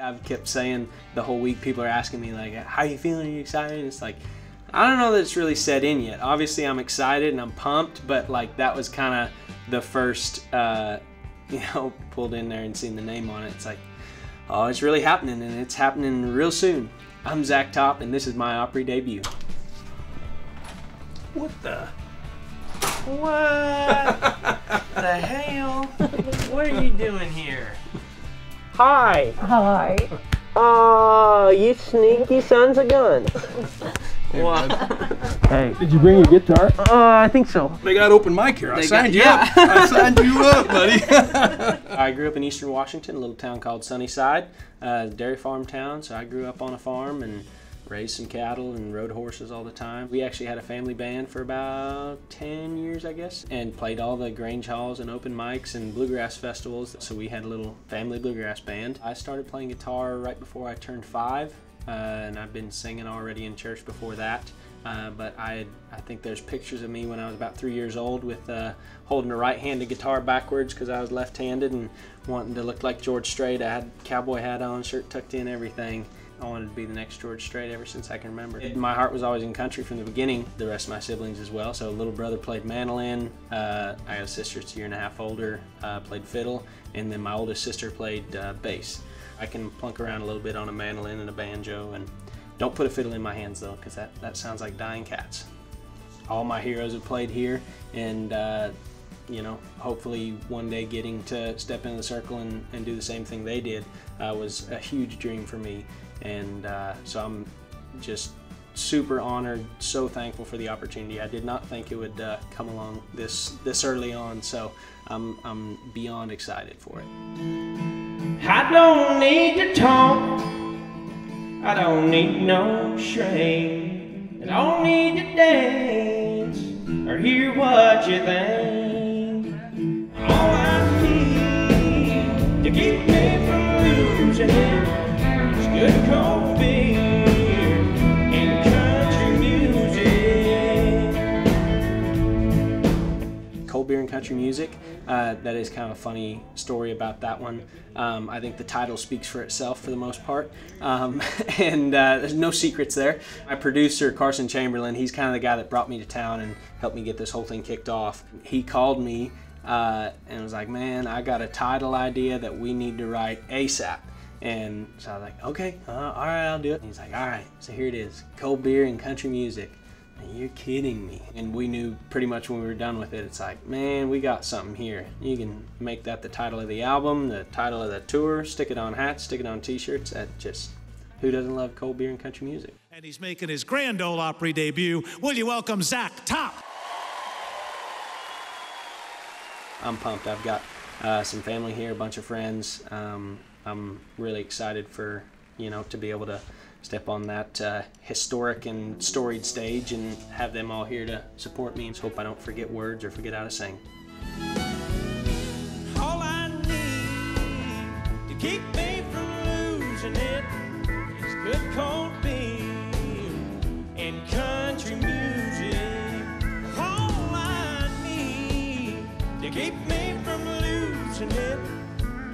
I've kept saying the whole week, people are asking me, like, how are you feeling? Are you excited? And it's like, I don't know that it's really set in yet. Obviously, I'm excited and I'm pumped, but, like, that was kind of the first, you know, pulled in there and seen the name on it. It's like, oh, it's really happening, and it's happening real soon. I'm Zach Top, and this is my Opry debut. What the? What the hell? What are you doing here? Hi. Hi. Oh, you sneaky sons of guns. What? Hey, did you bring your guitar? I think so. They got open mic here. I signed you up. I signed you up, buddy. I grew up in Eastern Washington, a little town called Sunnyside, dairy farm town. So I grew up on a farm and raised some cattle and rode horses all the time. We actually had a family band for about 10 years, I guess, and played all the Grange halls and open mics and bluegrass festivals. So we had a little family bluegrass band. I started playing guitar right before I turned 5, and I've been singing already in church before that. But I think there's pictures of me when I was about 3 years old with holding a right-handed guitar backwards because I was left-handed and wanting to look like George Strait. I had a cowboy hat on, shirt tucked in, everything. I wanted to be the next George Strait ever since I can remember. My heart was always in country from the beginning, the rest of my siblings as well. So little brother played mandolin, I got a sister that's a year and a half older, played fiddle, and then my oldest sister played bass. I can plunk around a little bit on a mandolin and a banjo, and don't put a fiddle in my hands though, because that sounds like dying cats. All my heroes have played here, and you know, hopefully one day getting to step into the circle and do the same thing they did was a huge dream for me. And so I'm just super honored, so thankful for the opportunity. I did not think it would come along this early on, so I'm beyond excited for it. I don't need to talk, I don't need no shame, I don't need to dance or hear what you think. All I need to keep me from losing is good cold beer and country music. Cold Beer and Country Music, that is kind of a funny story about that one. I think the title speaks for itself for the most part, and there's no secrets there. My producer, Carson Chamberlain, he's kind of the guy that brought me to town and helped me get this whole thing kicked off. He called me and was like, man, I got a title idea that we need to write ASAP. And so I was like, okay, all right, I'll do it. And he's like, all right, so here it is, Cold Beer and Country Music. And you're kidding me. And we knew pretty much when we were done with it, it's like, man, we got something here. You can make that the title of the album, the title of the tour, stick it on hats, stick it on t-shirts. That just, who doesn't love Cold Beer and Country Music? And he's making his Grand Ole Opry debut. Will you welcome Zach Top? I'm pumped. I've got some family here, a bunch of friends. I'm really excited for, you know, to be able to step on that historic and storied stage and have them all here to support me. And hope I don't forget words or forget how to sing. All I need to keep me from losing it is good cold beer and country music. Keep me from losing it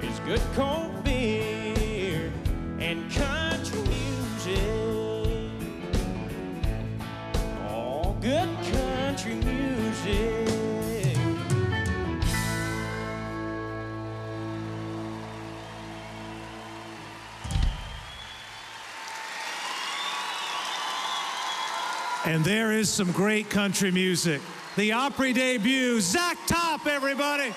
is good cold beer and country music. Oh, good country music. And there is some great country music. The Opry debut, Zach Top, everybody.